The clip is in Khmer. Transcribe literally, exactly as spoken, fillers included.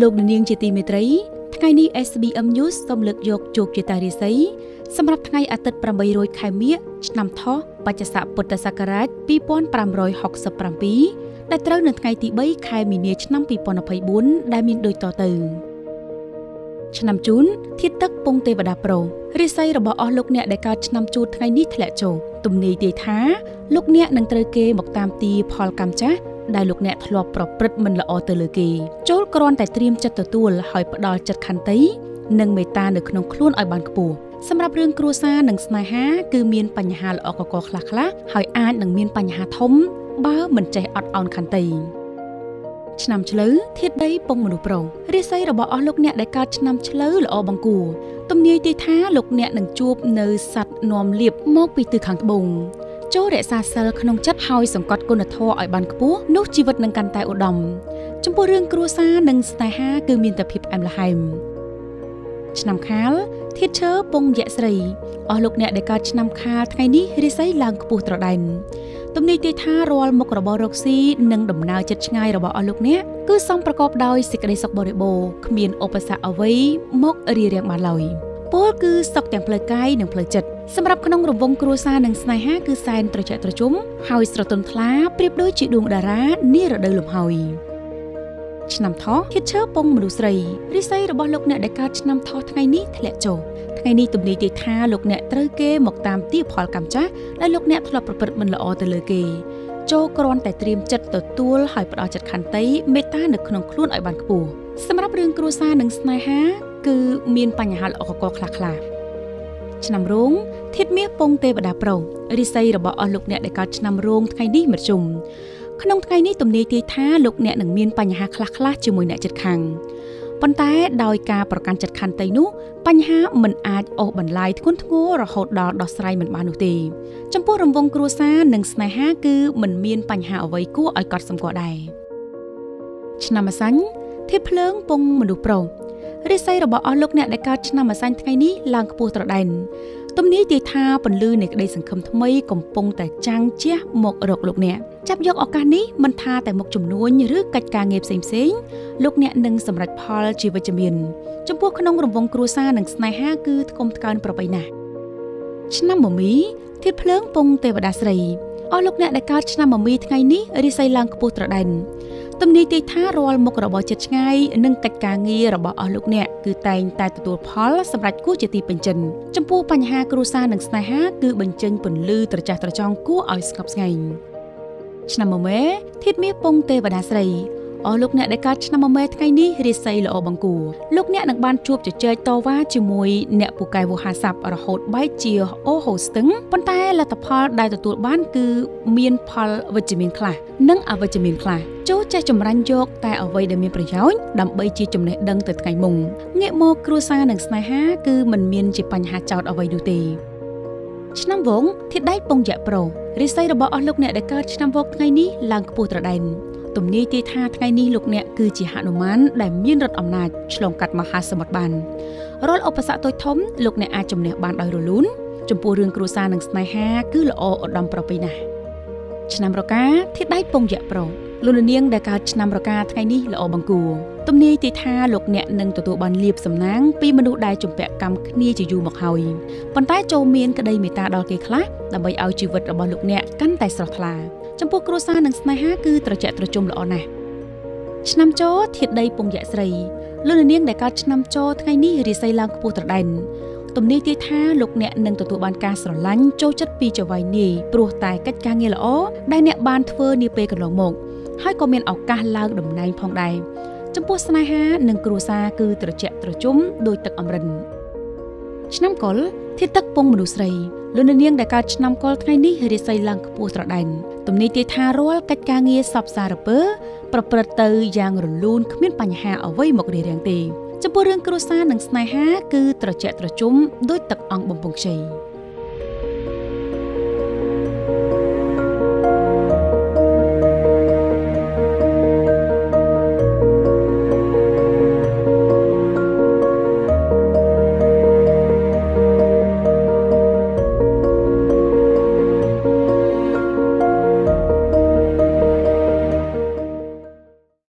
Lục niên chỉ tìm thấy, ngày nay ét bê em News xâm lược dọc chuột chỉ tài xấy, xâm nhập ngày ở tận Pram Bay rồi khai mía năm thọ và chả sạ bột sạ carat pi pon Pram rồi học sập Pram pi, đại trâu nửa ngày tị bấy khai mì nia năm pi pon phải bốn đại miền đôi tò từ. Năm chốn thiết tắc pông tê và đạp pro, rì say rồi bỏ ở lục nè đại ca năm chốn ngày nay thẹn trổ, tụm nề tê thá, lục nè nâng trời kê bọc tam tì Paul cam chá. ដែលលោកអ្នកធ្លាប់ប្រព្រឹត្តមិនល្អទៅលើគេចូលគ្រាន់តែត្រៀមចិត្តទទួលហើយផ្ដល់ចិត្តខន្តីនិងមេត្តានៅក្នុងខ្លួនឲ្យបានខ្ពស់សម្រាប់រឿងគ្រួសារនិងស្នេហាគឺមានបញ្ហាល្អកកខ្លះខ្លះហើយអាចនឹងមានបញ្ហាធំបើមិនចេះអត់ឱនខន្តីឆ្នាំឆ្លូវធាតុដីពងមនុស្សប្រុសរិះស័យរបស់អស់លោកអ្នកដែលកើតឆ្នាំឆ្លូវល្អបង្គួលទំនាយទីថាលោកអ្នកនឹងជួបនៅសัตว์នំលៀបមកពីទិសខាងត្បូង โจរក្សាសិលក្នុងចិត្តហើយសង្កត់គុណធម៌ឲ្យបានខ្ពស់នោះជីវិតនឹងកាន់តែឧត្តមចំពោះរឿងគ្រួសារនិងស្នេហាគឺមានតែភាពអមល្ហែមឆ្នាំខាលធាតឈើពងយៈស្រីអស់លោកអ្នកដែលកើតឆ្នាំខាលថ្ងៃនេះរិស័យឡើងខ្ពស់ត្រដែនទំនាយទីថារាល់មុខរបររកស៊ីនឹងដំណើរចិត្តឆ្ងាយរបស់អស់លោកអ្នកគឺសំប្រកបដោយសេចក្តីសុខបរិបូរណ៍គ្មានឧបសគ្គអ្វីមករីរាំងបានឡើយ ពលគឺសក់ទាំងផ្លូវកាយនិងផ្លូវចិត្តសម្រាប់ក្នុងរង្វង់គ្រួសារនិងស្នេហាគឺសាយត្រទន់ថ្លាប្រៀបដូចជាដួងតារា Năm rong, thiết miếng pong tê và đá pro, rì say rồi bỏ ở lục nẹt để cá năm rong thay đi mệt chum. Không thay đi tụm nê tê tha lục nẹt nằng miên panh ha khạc khạc chư mùi nẹt chật khang. Bắn tay đòi cá bỏ can chật khang tây nú, panh ha mình ạt ô bẩn lai cuốn thua rồi hột đỏ đỏ say mình bán nụ tê. Trong phố rồng vong cua xa nằng sài ha cứ mình miên panh ha với cua ở cọt sầm cọ đài. Năm mà sánh, thiết phớng pong mình đủ pro. រិស័យរបស់អស់លោកអ្នកដែលកើតឆ្នាំអាសញ្ញថ្ងៃនេះឡើងខ្ពស់ត្រដែនទំនាយទីថាពន្លឺនៃក្តីសង្ឃឹមថ្មីកំពុងតែចាំងជះមករកលោកអ្នកចាប់យកឱកាសនេះមិនថាតែមុខចំនួនឬកិច្ចការងារផ្សេងផ្សេងលោកអ្នកនឹងសម្រេចផលជីវវិជ្ជមានចំពោះក្នុងរង្វង់គ្រួសារនិងស្នេហាគឺធំថ្កើងប្របីណាស់ឆ្នាំមួយ ទីផលសម្រាប់គូជាទីបញ្ចិនចំពោះបញ្ហាគ្រួសារនិងស្នេហាគឺបញ្ចេញពន្លឺត្រចះត្រចង់គួរឲ្យស្ងប់ស្ងាញ់ឆ្នាំមួយមេ ចូលចេះចម្រាញ់យកតែអ្វីដែលមានប្រយោជន៍ដើម្បីជាចំណេះដឹងទៅថ្ងៃមុខងាកមកគ្រួសារនិងស្នេហាគឺមិនមានជាបញ្ហាចោតអ្វីនោះទេឆ្នាំវង លោកអ្នកនឹងទទួលបានលៀបសំណាងពីមនុស្សដែលជំពាក់កម្មគ្នាជាយូរមកហើយប៉ុន្តែចូលមានក្តីមេត្តាដល់គេខ្លះដើម្បីឲ្យជីវិតរបស់លោកអ្នកកាន់តែស្រស់ថ្លាចំពោះគ្រួសារនិងស្នេហាគឺត្រជាក់ត្រជុំល្អណាស់ឆ្នាំចោះធាតដីពងយៈស្រីលោកអ្នកនឹងទទួលបានការស្រឡាញ់ចូលចិត្តពីចៅហ្វាយនាយព្រោះតែកិច្ចការងារល្អដែលអ្នកបានធ្វើនាពេលកន្លងមក ហើយក៏មានឱកាសឡើងដំណែងផងដែរចំពោះស្នេហានិងគ្រួសារគឺត្រជាក់ត្រជុំដូចទឹកអង្រឹងប្រព្រឹត្តទៅយ៉ាងរលូនគ្មានបញ្ហាអ្វីមករារាំងទេចំពោះរឿងគ្រួសារនិងស្នេហាគឺត្រជាក់ត្រជុំដូចទឹកអង្គបំពង់ខ្ចី